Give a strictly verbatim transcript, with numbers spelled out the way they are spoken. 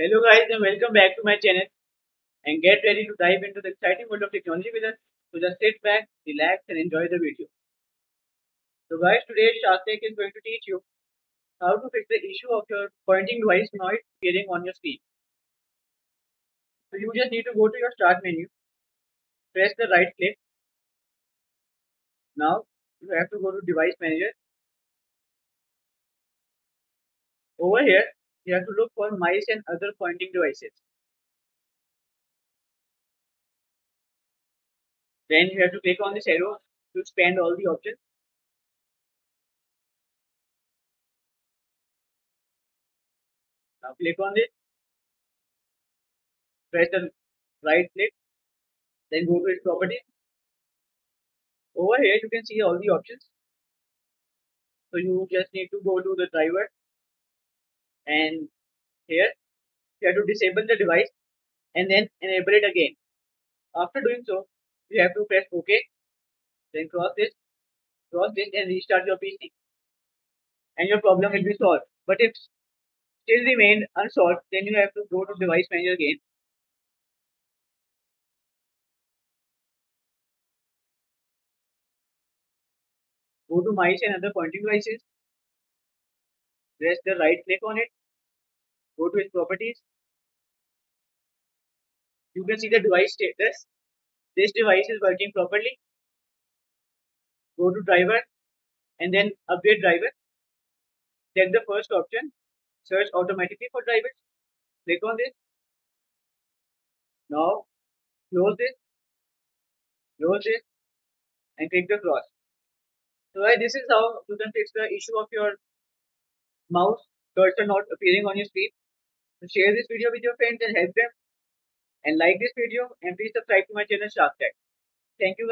Hello guys and welcome back to my channel and get ready to dive into the exciting world of technology with us. So just sit back, relax and enjoy the video. So guys, today Shark Tech is going to teach you how to fix the issue of your pointing device noise appearing on your screen. So you just need to go to your start menu, press the right click. Now you have to go to device manager. Over here you have to look for mice and other pointing devices. Then you have to click on this arrow to expand all the options. Now click on this. Press the right click. Then go to its properties. Over here you can see all the options. So you just need to go to the driver. And here you have to disable the device and then enable it again. After doing so, you have to press OK, then cross this, cross this and restart your P C. And your problem will be solved. But if still remained unsolved, then you have to go to device manager again. Go to mice and other pointing devices. Press the right click on it. Go to its properties. You can see the device status. This device is working properly. Go to driver and then update driver. Check the first option. Search automatically for drivers. Click on this. Now close this. Close this and click the cross. So this is how you can fix the issue of your mouse cursor not appearing on your screen. So share this video with your friends and help them. And like this video and please subscribe to my channel Shark Tech. Thank you guys.